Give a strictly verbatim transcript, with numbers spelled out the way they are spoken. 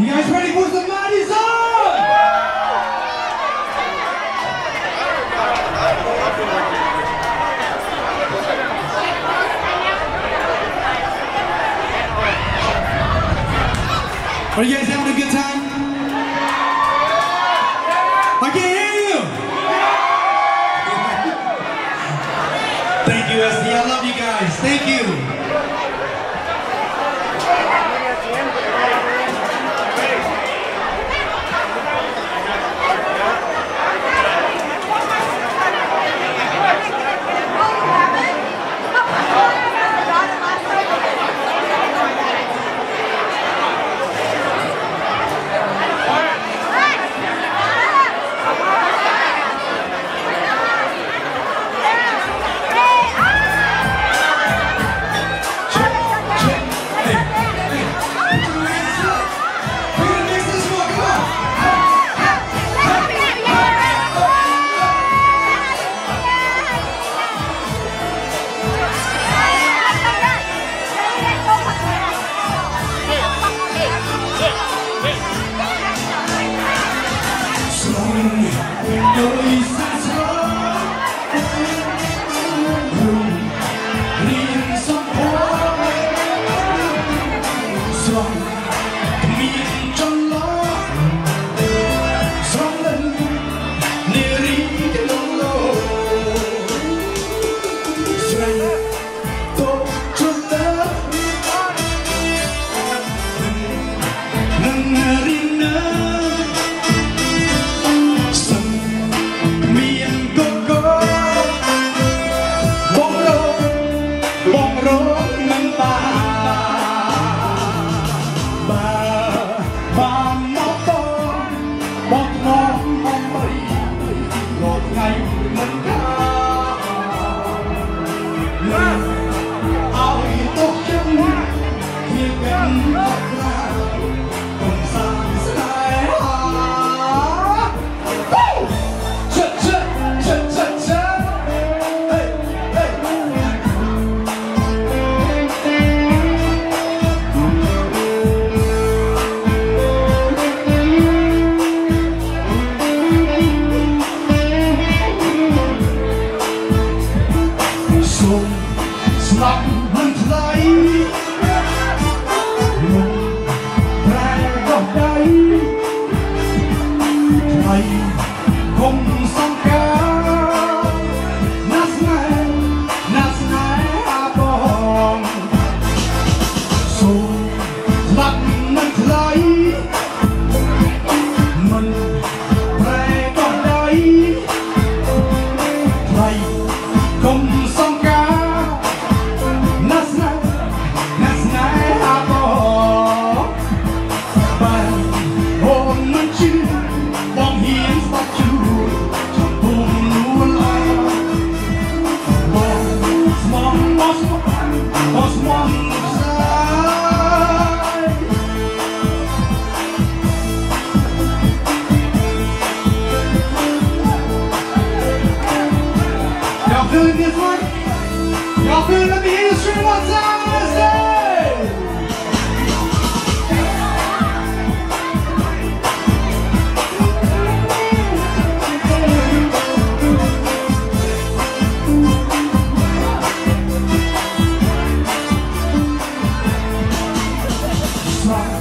You guys ready for some mighty song? Are you guys having a good time? I can't hear you! Thank you, S D. I love you guys. Thank you. Wow.